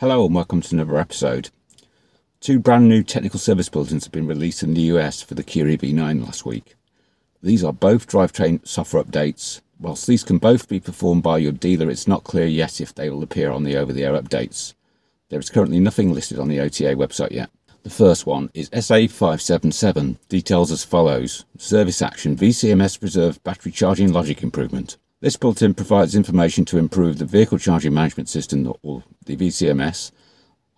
Hello and welcome to another episode. Two brand new technical service bulletins have been released in the US for the Kia EV9 last week. These are both drivetrain software updates. Whilst these can both be performed by your dealer, it's not clear yet if they will appear on the over-the-air updates. There is currently nothing listed on the OTA website yet. The first one is SA577, details as follows. Service action, VCMS reserve battery charging logic improvement. This bulletin provides information to improve the Vehicle Charging Management System, or the VCMS,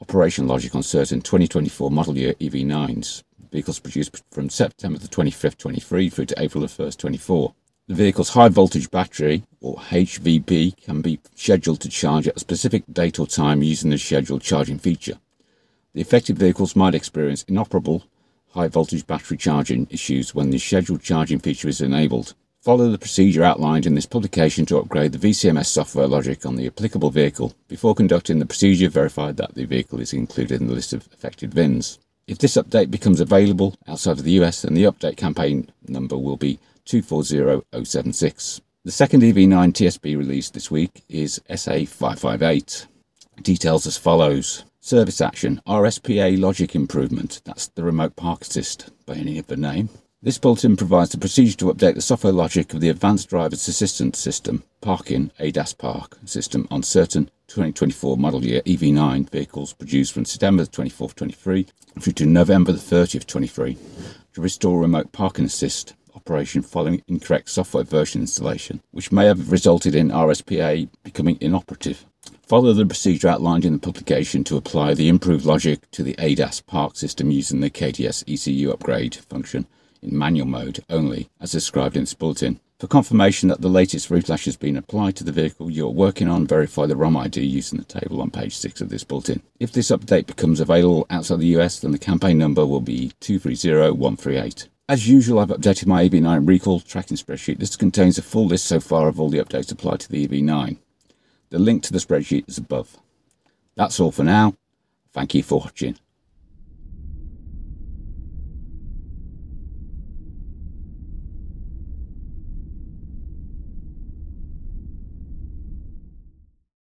operation logic on certain 2024 model year EV9s, vehicles produced from September the 25th, 23 through to April the 1st, 24. The vehicle's high voltage battery, or HVB, can be scheduled to charge at a specific date or time using the scheduled charging feature. The affected vehicles might experience inoperable high voltage battery charging issues when the scheduled charging feature is enabled. Follow the procedure outlined in this publication to upgrade the VCMS software logic on the applicable vehicle. Before conducting the procedure, verify that the vehicle is included in the list of affected VINs. If this update becomes available outside of the US, then the update campaign number will be 240076. The second EV9 TSB release this week is SA558. Details as follows. Service action, RSPA logic improvement. That's the remote park assist by any other name. This bulletin provides the procedure to update the software logic of the Advanced Driver's Assistance System, Parking ADAS Park system on certain 2024 model year EV9 vehicles produced from September 24th, 23 through to November 30th, 23 to restore remote parking assist operation following incorrect software version installation, which may have resulted in RSPA becoming inoperative. Follow the procedure outlined in the publication to apply the improved logic to the ADAS Park system using the KTS ECU upgrade function in manual mode only, as described in this bulletin. For confirmation that the latest reflash has been applied to the vehicle you're working on, verify the ROM ID using the table on page 6 of this bulletin. If this update becomes available outside the US, then the campaign number will be 230138. As usual, I've updated my EV9 recall tracking spreadsheet. This contains a full list so far of all the updates applied to the EV9. The link to the spreadsheet is above. That's all for now. Thank you for watching.